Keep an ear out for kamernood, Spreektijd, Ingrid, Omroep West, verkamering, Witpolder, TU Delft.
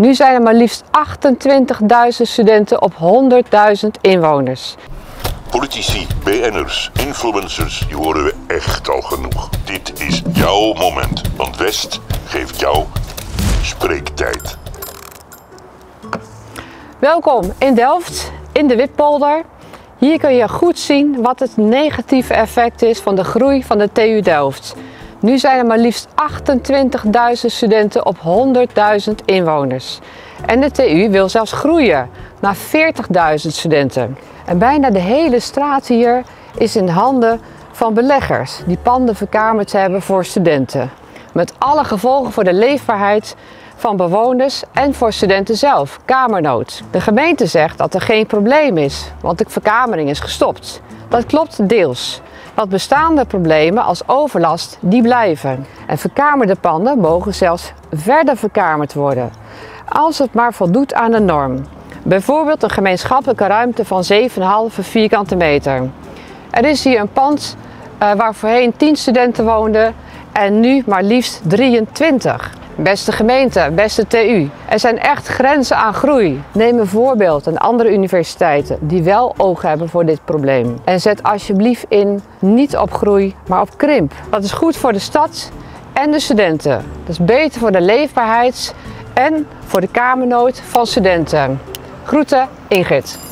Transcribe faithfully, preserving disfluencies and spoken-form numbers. Nu zijn er maar liefst achtentwintigduizend studenten op honderdduizend inwoners. Politici, B N'ers, influencers, die horen we echt al genoeg. Dit is jouw moment, want West geeft jou spreektijd. Welkom in Delft, in de Witpolder. Hier kun je goed zien wat het negatieve effect is van de groei van de T U Delft. Nu zijn er maar liefst achtentwintigduizend studenten op honderdduizend inwoners. En de T U wil zelfs groeien naar veertigduizend studenten. En bijna de hele straat hier is in handen van beleggers die panden verkamerd hebben voor studenten. Met alle gevolgen voor de leefbaarheid van bewoners en voor studenten zelf, kamernood. De gemeente zegt dat er geen probleem is, want de verkamering is gestopt. Dat klopt deels. Want bestaande problemen als overlast, die blijven. En verkamerde panden mogen zelfs verder verkamerd worden, als het maar voldoet aan de norm. Bijvoorbeeld een gemeenschappelijke ruimte van zeven komma vijf vierkante meter. Er is hier een pand uh, waar voorheen tien studenten woonden en nu maar liefst drieëntwintig. Beste gemeente, beste T U, er zijn echt grenzen aan groei. Neem een voorbeeld aan andere universiteiten die wel oog hebben voor dit probleem. En zet alsjeblieft in niet op groei, maar op krimp. Dat is goed voor de stad en de studenten. Dat is beter voor de leefbaarheid en voor de kamernood van studenten. Groeten, Ingrid.